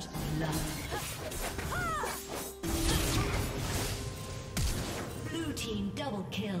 First love. Blue team double kill.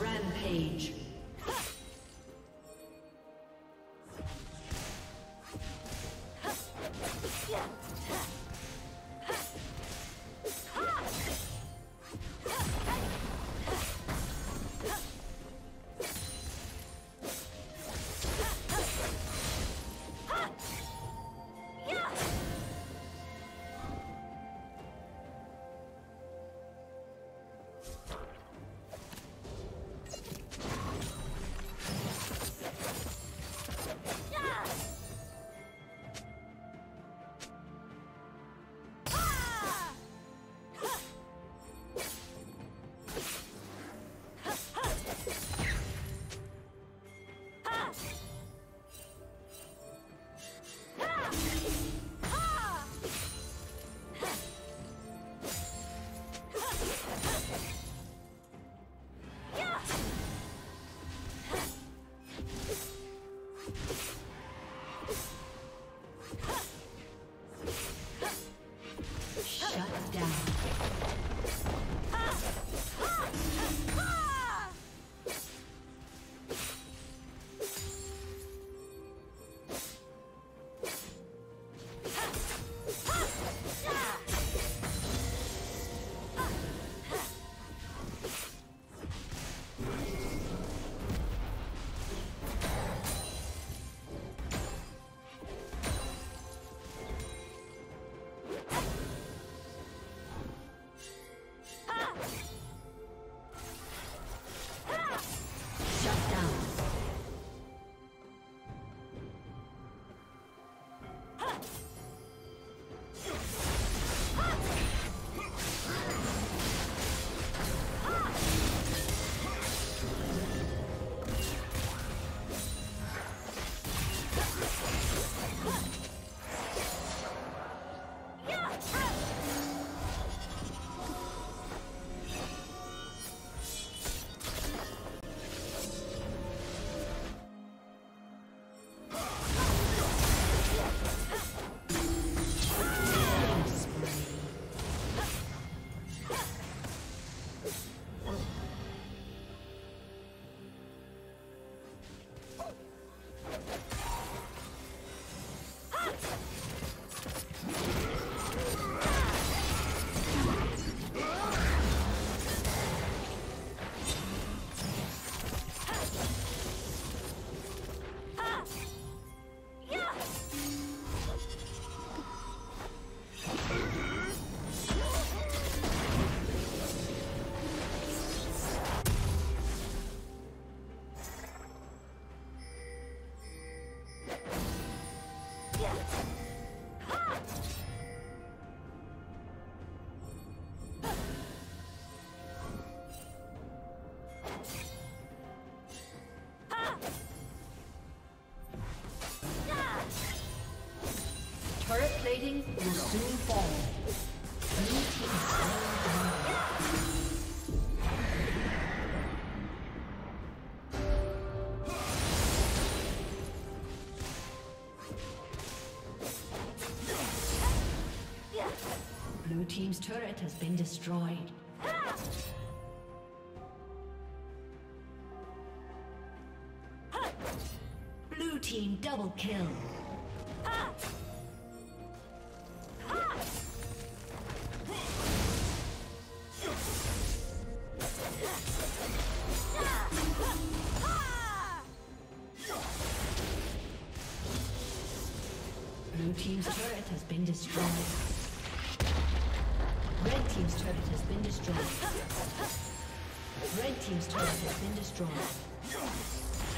Rampage. Turret plating will soon fall. New team slain. Blue team's turret has been destroyed. Blue team double kill. Blue team's turret has been destroyed. Red team's turret has been destroyed. Red team's turret has been destroyed. Team's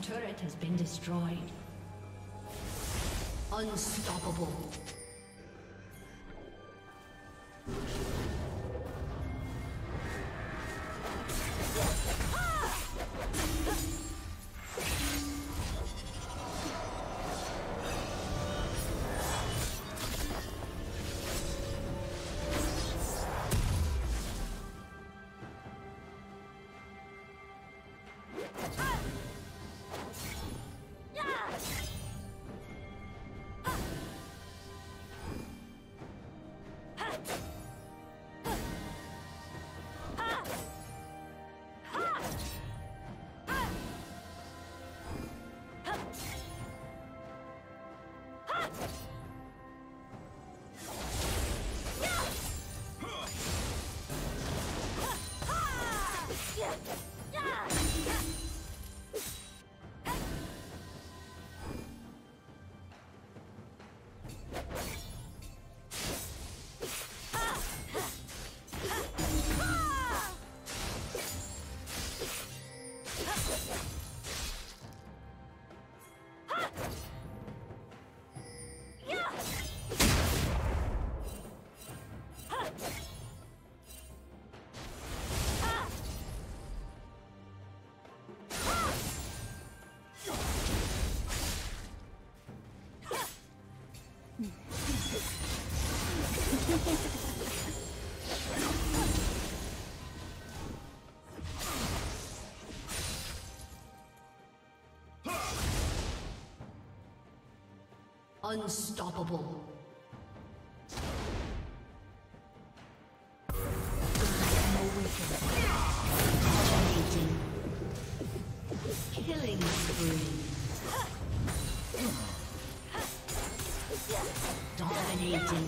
turret has been destroyed. Unstoppable. Unstoppable. Killing spree. Dominating.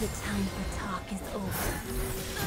The time for talk is over. Yeah.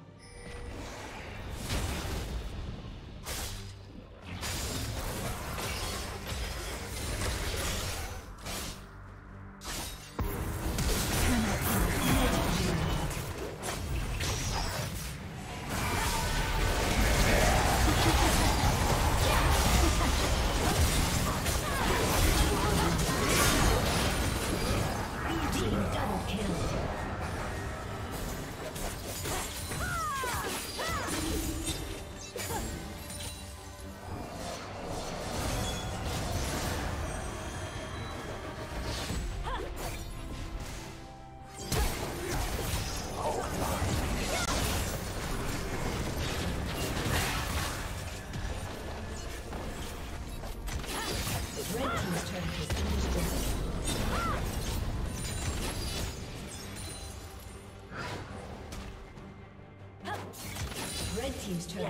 Double kill. team's turret